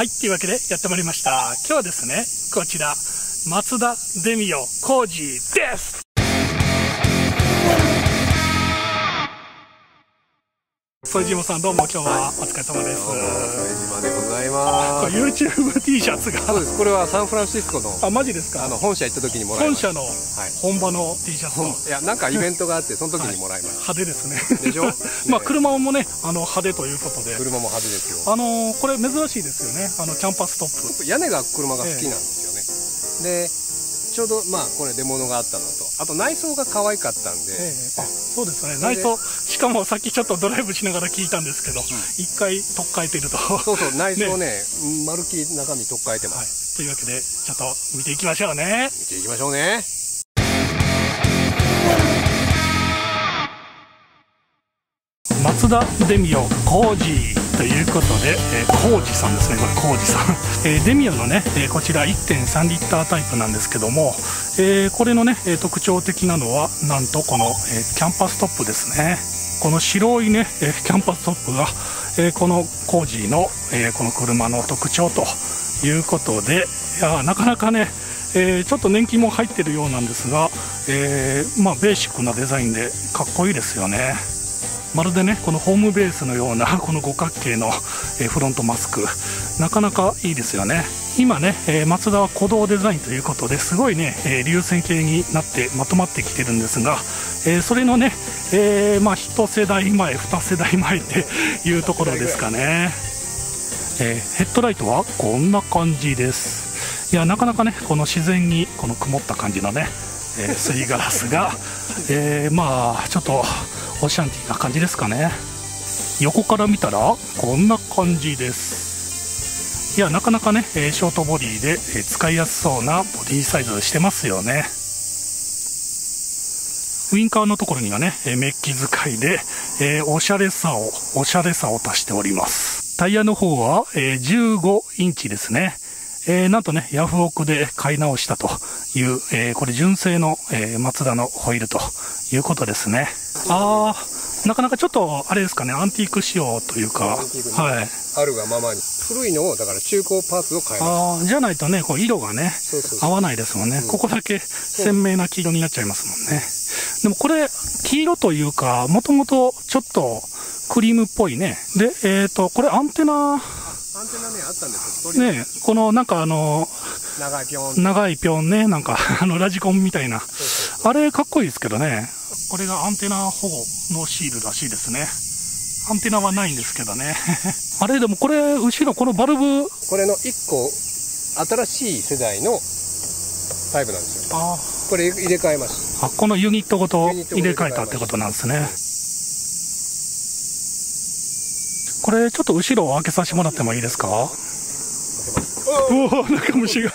はい、というわけでやってまいりました。今日はですね、こちら、松田デミオ工事です。副島さん、どうも今日はお疲れ様です。副島でございます。YouTube T シャツが。そうです。これはサンフランシスコの。あ、マジですか。本社行った時にもらいました。本社の本場の T シャツ。いや、なんかイベントがあってその時にもらいました。派手ですね。でしょ。まあ車もね、派手ということで。車も派手ですよ。これ珍しいですよね。キャンパストップ。屋根が車が好きなんですよね。で、ちょうどまあこれ出物があったのと、あと内装が可愛かったんで。あ、そうですね。内装、しかもさっきちょっとドライブしながら聞いたんですけど、一回取っ替えていると。そうそう、内装ね、丸き中身取っ替えてます。というわけでちょっと見ていきましょうね。見ていきましょうね。松田デミオ工事ということで、工事さんですね、これ工事さん、デミオのね、こちら 1.3 リッタータイプなんですけども、これのね、特徴的なのはなんとこの、キャンパストップですね。この白いね、キャンパストップが、この工事の、この車の特徴ということで、いやなかなかね、ちょっと年季も入ってるようなんですが、まあベーシックなデザインでかっこいいですよね。まるでね、このホームベースのようなこの五角形のフロントマスク、なかなかいいですよね。今ね、マツダは鼓動デザインということで、すごいね、流線形になってまとまってきてるんですが、それのね、まあ1世代前2世代前っていうところですかね。ヘッドライトはこんな感じです。いやなかなかね、この自然にこの曇った感じのね、すりガラスがまあちょっとオシャンティーな感じですかね。横から見たらこんな感じです。いやなかなかね、ショートボディで使いやすそうなボディサイズしてますよね。ウインカーのところにはね、メッキ使いでおしゃれさを足しております。タイヤの方は15インチですね。なんとね、ヤフオクで買い直したという、これ純正の、マツダのホイールということですね。ああ、なかなかちょっと、あれですかね、アンティーク仕様というか、はい。あるがままに。古いのを、だから中古パーツを買いました。じゃないとね、こう色がね、合わないですもんね。ここだけ鮮明な黄色になっちゃいますもんね。でもこれ、黄色というか、もともとちょっとクリームっぽいね。で、これアンテナ、アンテナね、あったんですよね。このなんか長いピョンね、なんかラジコンみたいな、あれかっこいいですけどね。これがアンテナ保護のシールらしいですね。アンテナはないんですけどね。あれでもこれ後ろこのバルブ、これの1個新しい世代のタイプなんですよ。ああ、これ入れ替えました。あ、このユニットごと入れ替えたってことなんですね。これちょっと後ろを開けさせてもらってもいいですか？おお、なんか虫が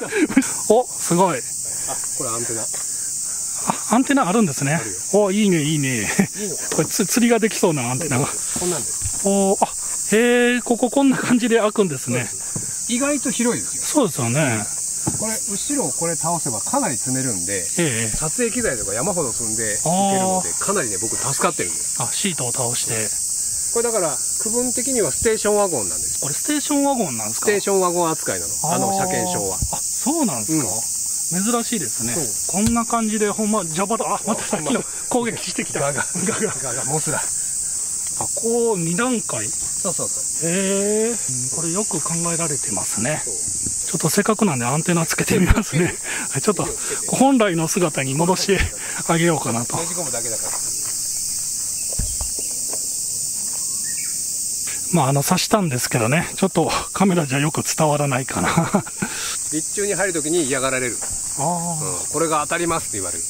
お、すごい。あ、これアンテナ。あ、アンテナあるんですね。お、いいねいいね。これ釣りができそうなアンテナが。こんなんです。おお、あ、へえ、こんな感じで開くんですね。意外と広いですよ。そうですよね。これ後ろをこれ倒せばかなり積めるんで、撮影機材とか山ほど積んでいけるので、かなりね僕助かってるんです。あ、シートを倒して。これだから区分的にはステーションワゴンなんです。これステーションワゴンなんですか？ステーションワゴン扱いなの、車検証は。あ、そうなんですか、珍しいですね。こんな感じでほんま蛇腹、あ、またさっきの攻撃してきたガガガガモスラ、あ、こう2段階、そうそうそう、へえ、これよく考えられてますね。ちょっとせっかくなんでアンテナつけてみますね。ちょっと本来の姿に戻してあげようかなと。閉じ込むだけだから、まあ刺したんですけどね、ちょっとカメラじゃよく伝わらないかな。立中に入るときに嫌がられる。ああ、うん、これが当たりますって言われる。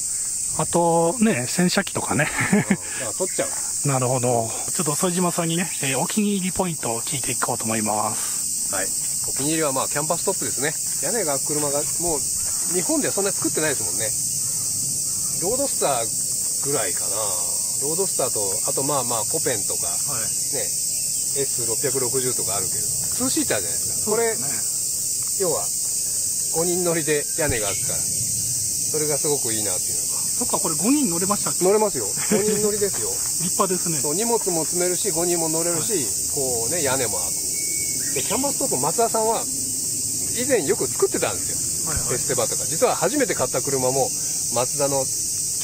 あとね、洗車機とかね、だから取っちゃう。なるほど。ちょっと副島さんにね、お気に入りポイントを聞いていこうと思います。はい、お気に入りはまあキャンパストップですね。屋根が車がもう日本ではそんなに作ってないですもんね。ロードスターぐらいかな。ロードスターとあとまあまあコペンとか、はい、ね、S660 とかあるけど、2シーターじゃないですか。これ、要は5人乗りで屋根があるから、それがすごくいいなっていうのが。そっか、これ5人乗れましたっけ？乗れますよ、5人乗りですよ。立派ですね。そう、荷物も積めるし5人も乗れるし、こうね、屋根もある。でキャンバストップ、松田さんは以前よく作ってたんですよ、エステバとか。実は初めて買った車もマツダのキ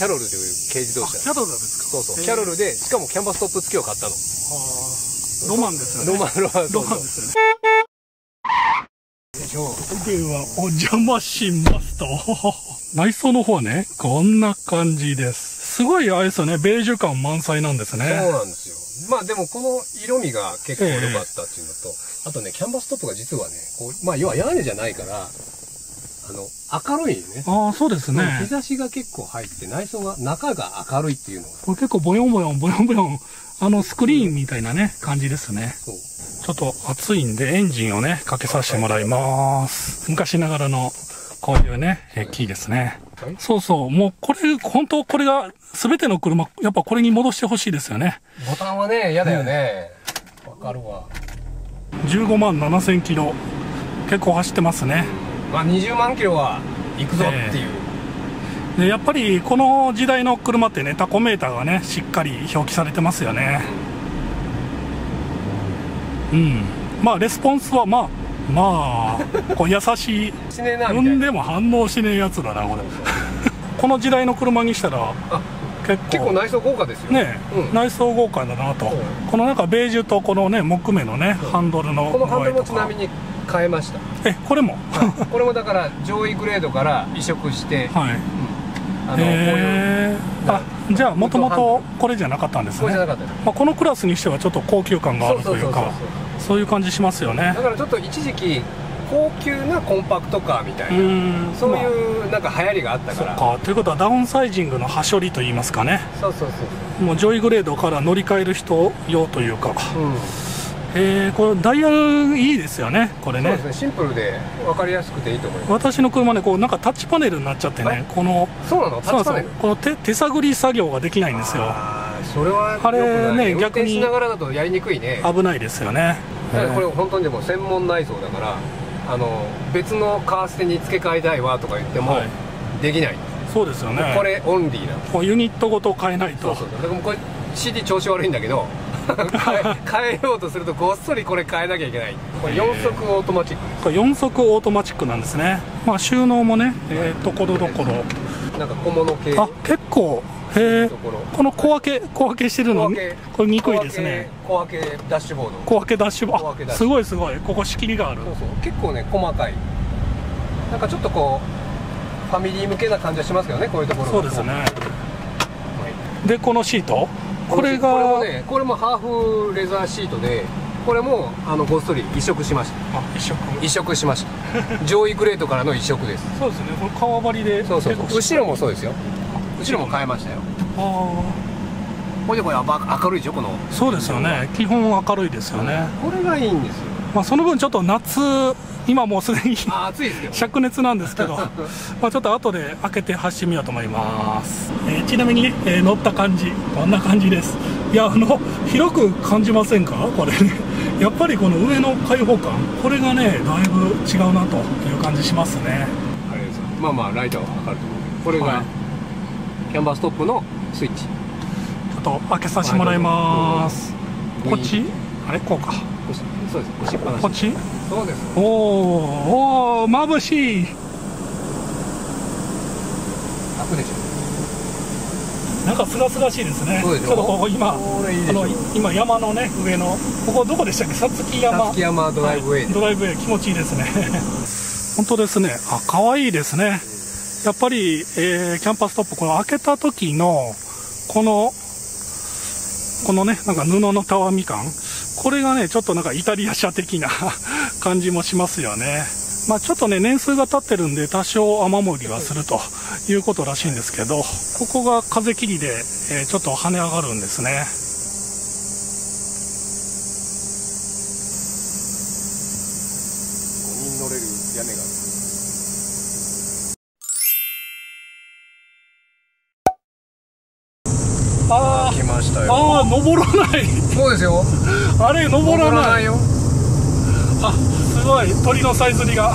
ャロルという軽自動車。キャロルですか。そうそう、キャロルで、しかもキャンバストップ付きを買ったの。ロマンですよね。ロマンですよね。ではお邪魔しますと。内装の方ね、こんな感じです。すごいあれですよね、ベージュ感満載なんですね。そうなんですよ。まあでもこの色味が結構良かったっていうのと、あとね、キャンバストップが実はね、こう、まあ要は屋根じゃないから、明るいね。ああ、そうですね。日差しが結構入って、内装が、中が明るいっていうのが。これ結構ボヨンボヨン、スクリーンみたいなね、感じですね。そう。ちょっと暑いんで、エンジンをね、かけさせてもらいます。昔ながらの、こういうね、キーですね。そうそう。もうこれ、本当これが、すべての車、やっぱこれに戻してほしいですよね。ボタンはね、嫌だよね。わかるわ。15万7000キロ。結構走ってますね。まあ20万キロは行くぞっていう。で、やっぱりこの時代の車ってね、タコメーターがね、しっかり表記されてますよね。うん。まあ、レスポンスはこう優しい。産んでも反応しねえやつだなこれ。この時代の車にしたら結構内装豪華ですよね。内装豪華だなと。このなんかベージュとこのね木目のねハンドルの、このハンドルもちなみに変えました。これもだから上位グレードから移植して、じゃあもともとこれじゃなかったんですね。このクラスにしてはちょっと高級感があるというか、そういう感じしますよね。だからちょっと一時期高級なコンパクトカーみたいな、そういうなんか流行りがあったから。そうか。ということはダウンサイジングの端折りといいますかね。そうそうそう。もう上位グレードから乗り換える人用というか、これダイヤルいいですよね、これね。そうですね、シンプルで分かりやすくていいと思います。私の車ね、こうなんかタッチパネルになっちゃってね、この手探り作業ができないんですよ。それはあれね、逆に運転しながらだとやりにくいね。危ないですよね。これ本当にでも専門内装だから、別のカーステに付け替えたいわとか言ってもできない。そうですよね。これオンリーなんです。ユニットごと変えないと。そうそう。でもこれ CD 調子悪いんだけど変えようとするとごっそりこれ変えなきゃいけない。これ4速オートマチックです。これ4速オートマチックなんですね。まあ収納もね、ところどころなんか小物系。あ、結構。この小分けしてるの、これ憎いですね。小分けダッシュボード。小分けダッシュボード。すごいすごい。ここ仕切りがある。そうそう。結構ね細かい。なんかちょっとこうファミリー向けな感じはしますけどね、こういうところ。そうですね。でこのシート、これがこれもハーフレザーシートで、これもごっそり移植しました。あ、移植しました。上位グレードからの移植です。そうですね。これ革張りで。そうそう。後ろもそうですよ。後ろも変えましたよ。これでこれ明るいでしょ、この。そうですよね。基本明るいですよね。これがいいんですよ。まあその分ちょっと夏、今もうすでに暑いですけど、灼熱なんですけど、まあちょっと後で開けて発信見ようと思います。ちなみにね、乗った感じこんな感じです。いや広く感じませんかこれね。やっぱりこの上の開放感、これがねだいぶ違うなという感じしますね。あれです。まあまあライトは明るいと思う。これが。キャンバストップのスイッチ。ちょっと開けさせてもらいます。こっち？あれこうか。そうです。押しっぱなし。こっち？そうです。おお眩しい。開くでしょ。なんかすがすがしいですね。そうです。ちょっとここ今今山のね上のここどこでしたっけ？さつき山。さつき山ドライブウェイ。ドライブウェイ気持ちいいですね。本当ですね。あ、可愛いですね。やっぱり、キャンパストップ、この開けた時のこのねなんか布のたわみ感、これがねちょっとなんかイタリア車的な感じもしますよね。まあちょっとね年数が経ってるんで多少雨漏りはするということらしいんですけど、ここが風切りで、ちょっと跳ね上がるんですね。5人乗れる屋根がある。来ましたよ。ああ、登らない。そうですよ。あれ登らないよ。あ、すごい鳥のさえずりが。